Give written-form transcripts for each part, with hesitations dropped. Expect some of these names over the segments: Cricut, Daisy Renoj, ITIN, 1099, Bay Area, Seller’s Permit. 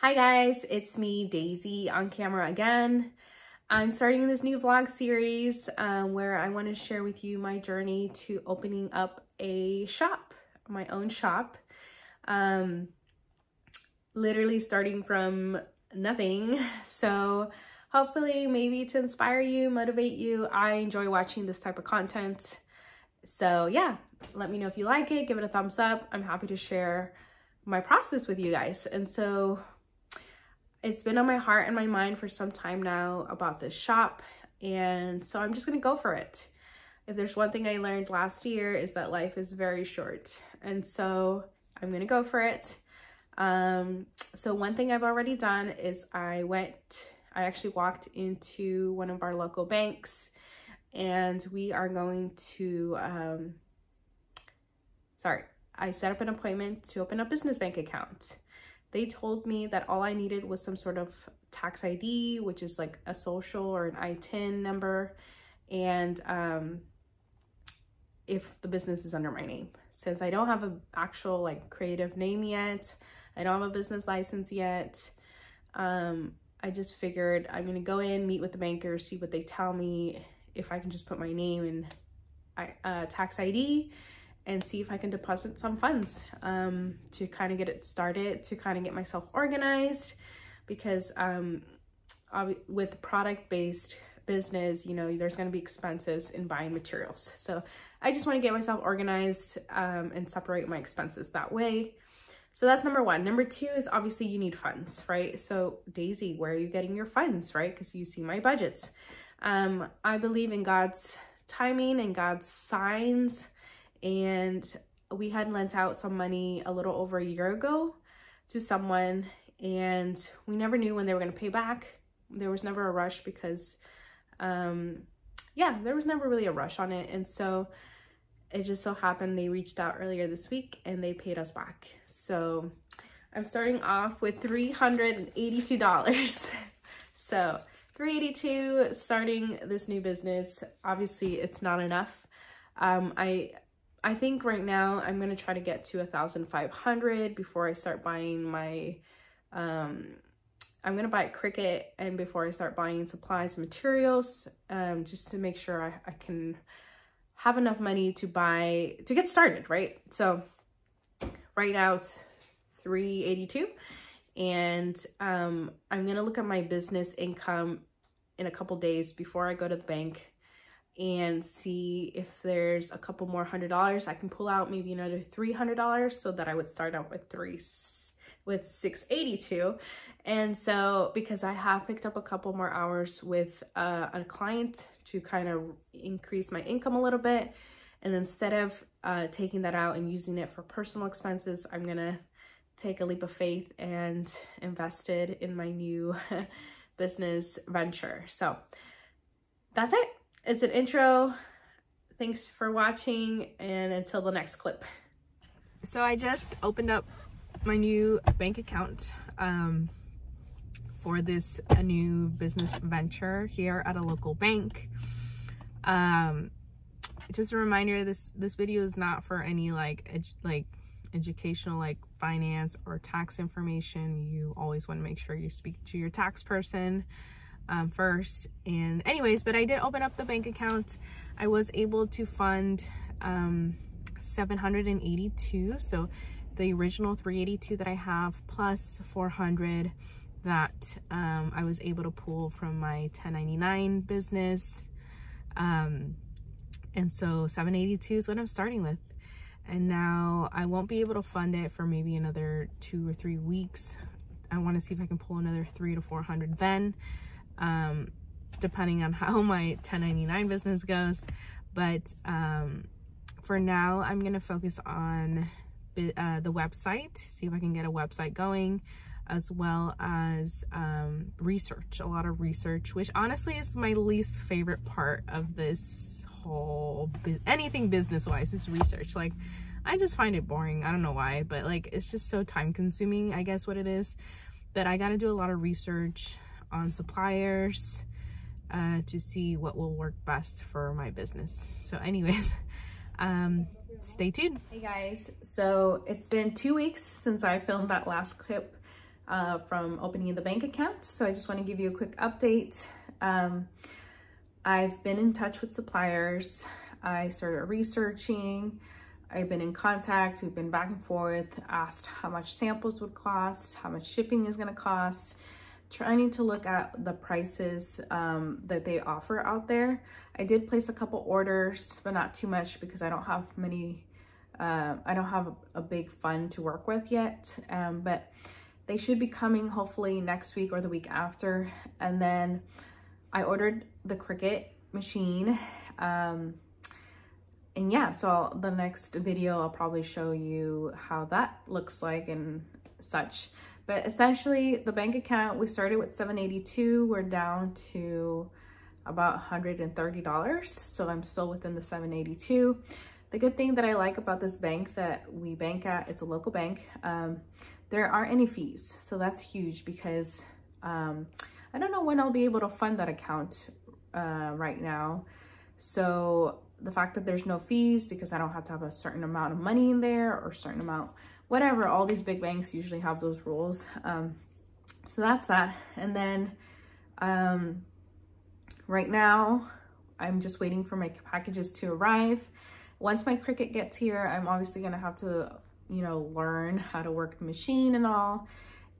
Hi guys, it's me, Daisy, on camera again. I'm starting this new vlog series where I want to share with you my journey to opening up a shop, my own shop. Literally starting from nothing. So hopefully maybe to inspire you, motivate you. I enjoy watching this type of content. So yeah, let me know if you like it, give it a thumbs up. I'm happy to share my process with you guys. And so it's been on my heart and my mind for some time now about this shop, and so I'm just gonna go for it. If there's one thing I learned last year is that life is very short, and so I'm gonna go for it. So one thing I've already done is I actually walked into one of our local banks, and we are going to, I set up an appointment to open a business bank account. They told me that all I needed was some sort of tax ID, which is like a social or an ITIN number, and if the business is under my name. Since I don't have an actual like creative name yet, I don't have a business license yet, I just figured I'm gonna go in, meet with the banker, see what they tell me, if I can just put my name and tax ID, and see if I can deposit some funds to kind of get it started, to kind of get myself organized, because with product-based business, you know, there's gonna be expenses in buying materials. So I just wanna get myself organized and separate my expenses that way. So that's number one. Number two is obviously you need funds, right? So Daisy, where are you getting your funds, right? Because you see my budgets. I believe in God's timing and God's signs. And we had lent out some money a little over a year ago to someone, and we never knew when they were going to pay back. There was never a rush because, yeah, there was never really a rush on it. And so it just so happened they reached out earlier this week and they paid us back. So I'm starting off with $382. So $382 starting this new business. Obviously, it's not enough. I think right now I'm going to try to get to 1,500 before I start buying my, I'm going to buy Cricut, and before I start buying supplies and materials, just to make sure I can have enough money to get started, right? So right now it's 382, and I'm going to look at my business income in a couple days before I go to the bank, and see if there's a couple more $100 I can pull out, maybe another $300, so that I would start out with $682. And so because I have picked up a couple more hours with a client to kind of increase my income a little bit, and instead of taking that out and using it for personal expenses, I'm gonna take a leap of faith and invest it in my new business venture. So that's it. It's an intro. Thanks for watching, and until the next clip. So I just opened up my new bank account for this new business venture here at a local bank. Just a reminder, this video is not for any like educational, like finance or tax information. You always want to make sure you speak to your tax person first. And anyways, but I did open up the bank account. I was able to fund 782, so the original 382 that I have plus 400 that I was able to pull from my 1099 business, and so 782 is what I'm starting with. And now I won't be able to fund it for maybe another 2 or 3 weeks. I want to see if I can pull another 300 to 400 then, depending on how my 1099 business goes. But for now I'm gonna focus on the website, see if I can get a website going, as well as research, a lot of research, which honestly is my least favorite part of this whole anything business wise is research. Like, I just find it boring. I don't know why, but like, it's just so time consuming, I guess what it is. But I gotta do a lot of research on suppliers to see what will work best for my business. So anyways, stay tuned. Hey guys, so it's been 2 weeks since I filmed that last clip. from opening the bank account. So I just want to give you a quick update. I've been in touch with suppliers. I started researching. I've been in contact. We've been back and forth, asked how much samples would cost, how much shipping is going to cost, trying to look at the prices that they offer out there. I did place a couple orders, but not too much because I don't have many, I don't have a big fund to work with yet, but they should be coming hopefully next week or the week after. And then I ordered the Cricut machine. And yeah, so the next video, I'll probably show you how that looks like and such. But essentially the bank account, we started with $782. We're down to about $130. So I'm still within the $782. The good thing that I like about this bank that we bank at, it's a local bank, there aren't any fees. So that's huge because I don't know when I'll be able to fund that account right now. So the fact that there's no fees, because I don't have to have a certain amount of money in there or a certain amount, whatever, all these big banks usually have those rules. So that's that. And then right now, I'm just waiting for my packages to arrive. Once my Cricut gets here, I'm obviously gonna have to, you know, learn how to work the machine and all.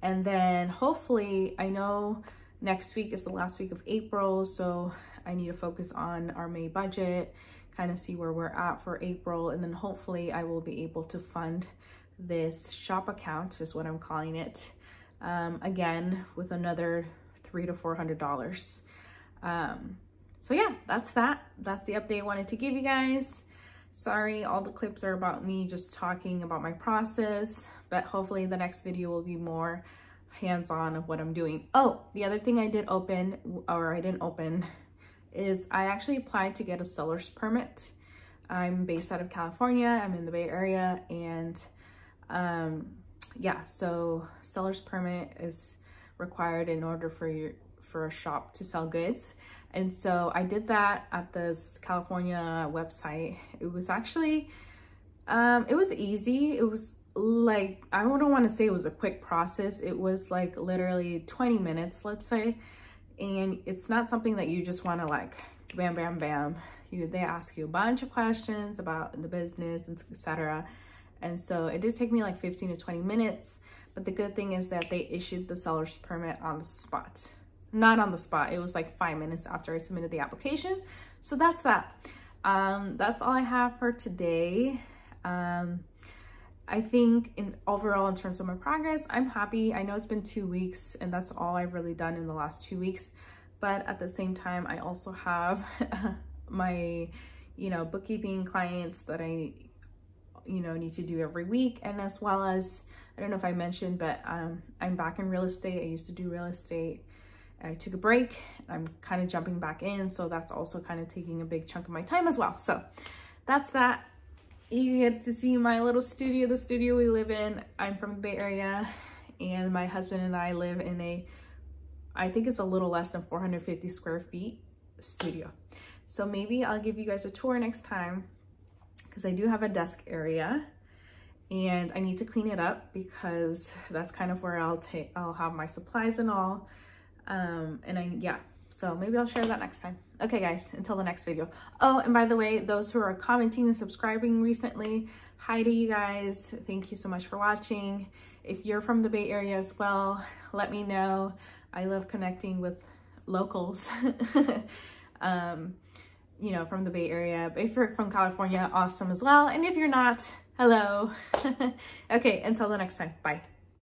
And then hopefully, I know next week is the last week of April, so I need to focus on our May budget, kind of see where we're at for April, and then hopefully I will be able to fund this shop account, is what I'm calling it, again with another $300 to $400. So yeah, that's the update I wanted to give you guys. Sorry, all the clips are about me just talking about my process, but hopefully the next video will be more hands-on of what I'm doing. Oh, the other thing I did open, or I didn't open, is I actually applied to get a seller's permit. I'm based out of California. I'm in the Bay Area, and yeah, so seller's permit is required in order for a shop to sell goods. And so I did that at this California website. It was actually, it was easy. It was like, I don't want to say it was a quick process. It was like literally 20 minutes, let's say. And it's not something that you just want to like, bam, bam, bam. They ask you a bunch of questions about the business, etc. And so it did take me like 15 to 20 minutes. But the good thing is that they issued the seller's permit on the spot. Not on the spot. It was like 5 minutes after I submitted the application. So that's that. That's all I have for today. I think overall in terms of my progress, I'm happy. I know it's been 2 weeks and that's all I've really done in the last 2 weeks. But at the same time, I also have my, you know, bookkeeping clients that I, you know, need to do every week. And as well as, I don't know if I mentioned, but I'm back in real estate. I used to do real estate. I took a break. I'm kind of jumping back in. So that's also kind of taking a big chunk of my time as well. So that's that. You get to see my little studio, the studio we live in. I'm from the Bay Area, and my husband and I live in a, I think it's a little less than 450 square feet studio. So maybe I'll give you guys a tour next time, because I do have a desk area and I need to clean it up, because that's kind of where I'll have my supplies and all. Yeah, so maybe I'll share that next time. Okay guys, until the next video. Oh, and by the way, those who are commenting and subscribing recently, hi to you guys. Thank you so much for watching. If you're from the Bay Area as well, let me know. I love connecting with locals, you know, from the Bay Area. But if you're from California, awesome as well. And if you're not, hello. Okay, until the next time, bye.